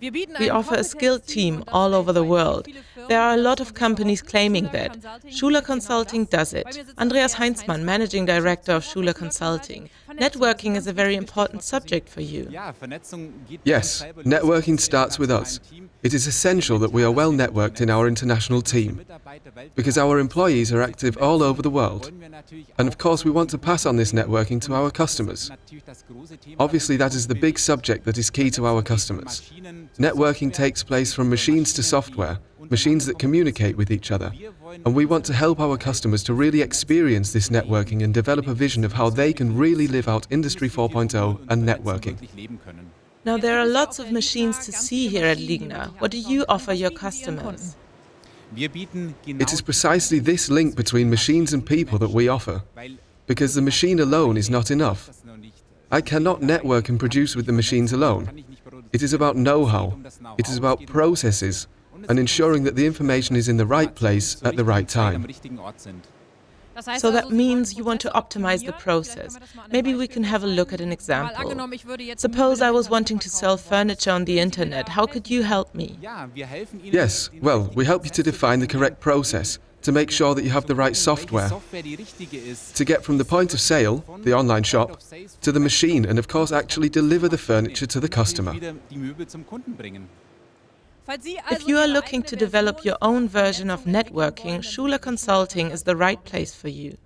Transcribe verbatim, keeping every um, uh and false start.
We offer a skilled team all over the world. There are a lot of companies claiming that. Schuler Consulting does it. Andreas Heinzmann, Managing Director of Schuler Consulting. Networking is a very important subject for you. Yes, networking starts with us. It is essential that we are well networked in our international team, because our employees are active all over the world. And of course we want to pass on this networking to our customers. Obviously that is the big subject that is key to our customers. Networking takes place from machines to software, machines that communicate with each other. And we want to help our customers to really experience this networking and develop a vision of how they can really live out Industry four point oh and networking. Now there are lots of machines to see here at Ligna. What do you offer your customers? It is precisely this link between machines and people that we offer, because the machine alone is not enough. I cannot network and produce with the machines alone. It is about know-how, it is about processes, and ensuring that the information is in the right place at the right time. So that means you want to optimize the process. Maybe we can have a look at an example. Suppose I was wanting to sell furniture on the internet. How could you help me? Yes, well, we help you to define the correct process, to make sure that you have the right software, to get from the point of sale, the online shop, to the machine and of course actually deliver the furniture to the customer. If you are looking to develop your own version of networking, Schuler Consulting is the right place for you.